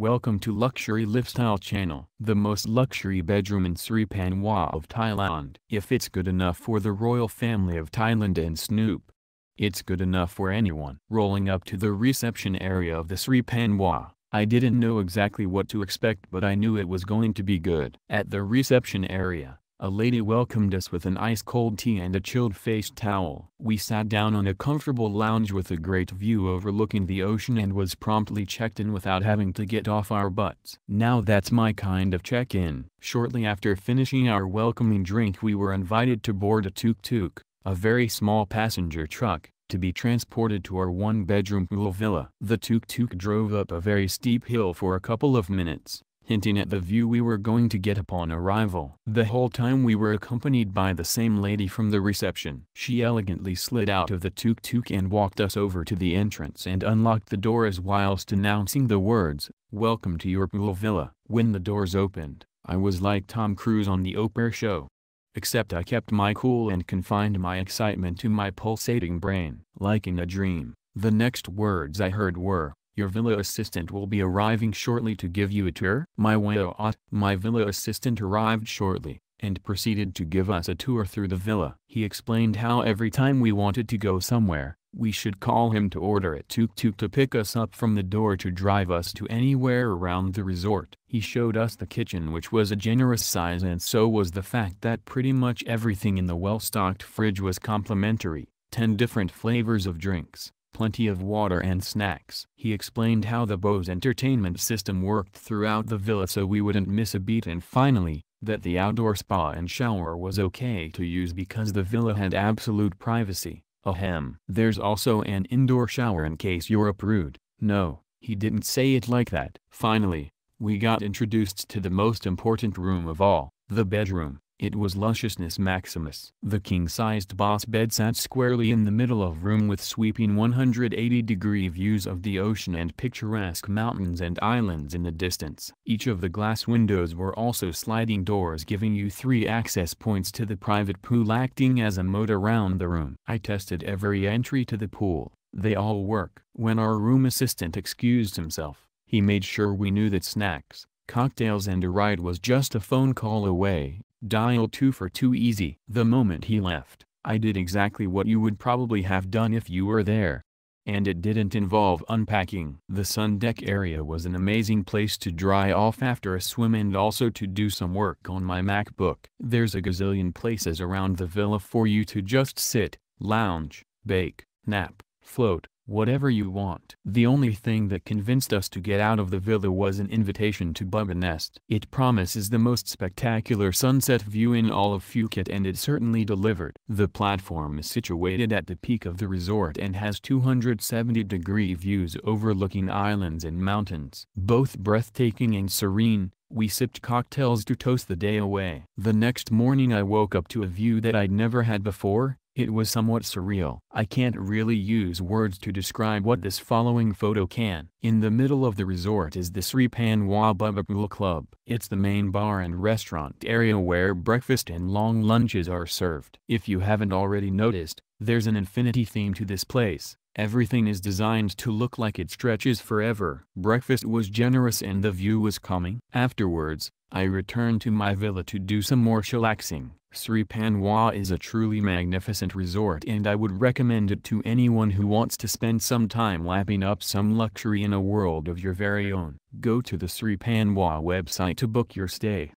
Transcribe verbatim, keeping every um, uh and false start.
Welcome to Luxury Lifestyle Channel. The most luxury bedroom in Sri Panwa of Thailand. If it's good enough for the Royal Family of Thailand and Snoop, it's good enough for anyone. Rolling up to the reception area of the Sri Panwa, I didn't know exactly what to expect, but I knew it was going to be good. At the reception area, a lady welcomed us with an ice-cold tea and a chilled face towel. We sat down on a comfortable lounge with a great view overlooking the ocean and was promptly checked in without having to get off our butts. Now that's my kind of check-in. Shortly after finishing our welcoming drink, we were invited to board a tuk-tuk, a very small passenger truck, to be transported to our one-bedroom pool villa. The tuk-tuk drove up a very steep hill for a couple of minutes, hinting at the view we were going to get upon arrival. The whole time we were accompanied by the same lady from the reception. She elegantly slid out of the tuk-tuk and walked us over to the entrance and unlocked the doors whilst announcing the words, "Welcome to your pool villa." When the doors opened, I was like Tom Cruise on the Oprah show. Except I kept my cool and confined my excitement to my pulsating brain. Like in a dream, the next words I heard were, "Your villa assistant will be arriving shortly to give you a tour." My wow! My villa assistant arrived shortly, and proceeded to give us a tour through the villa. He explained how every time we wanted to go somewhere, we should call him to order a tuk-tuk to pick us up from the door to drive us to anywhere around the resort. He showed us the kitchen, which was a generous size, and so was the fact that pretty much everything in the well-stocked fridge was complimentary, ten different flavors of drinks, plenty of water and snacks. He explained how the Bose entertainment system worked throughout the villa so we wouldn't miss a beat, and finally, that the outdoor spa and shower was okay to use because the villa had absolute privacy. Ahem. There's also an indoor shower in case you're a prude. No, he didn't say it like that. Finally, we got introduced to the most important room of all, the bedroom. It was lusciousness maximus. The king-sized boss bed sat squarely in the middle of room with sweeping one hundred eighty degree views of the ocean and picturesque mountains and islands in the distance. Each of the glass windows were also sliding doors, giving you three access points to the private pool, acting as a moat around the room. I tested every entry to the pool. They all work. When our room assistant excused himself, he made sure we knew that snacks, cocktails and a ride was just a phone call away. Dial two for two easy. The moment he left, I did exactly what you would probably have done if you were there. And it didn't involve unpacking. The sun deck area was an amazing place to dry off after a swim and also to do some work on my MacBook. There's a gazillion places around the villa for you to just sit, lounge, bake, nap, float, whatever you want. The only thing that convinced us to get out of the villa was an invitation to Baba Nest. It promises the most spectacular sunset view in all of Phuket, and it certainly delivered. The platform is situated at the peak of the resort and has two hundred seventy degree views overlooking islands and mountains. Both breathtaking and serene, we sipped cocktails to toast the day away. The next morning I woke up to a view that I'd never had before. It was somewhat surreal. I can't really use words to describe what this following photo can. In the middle of the resort is the Sri Panwa Bubba Pool Club. It's the main bar and restaurant area where breakfast and long lunches are served. If you haven't already noticed, there's an infinity theme to this place. Everything is designed to look like it stretches forever. Breakfast was generous and the view was calming. Afterwards, I returned to my villa to do some more chillaxing. Sri Panwa is a truly magnificent resort, and I would recommend it to anyone who wants to spend some time lapping up some luxury in a world of your very own. Go to the Sri Panwa website to book your stay.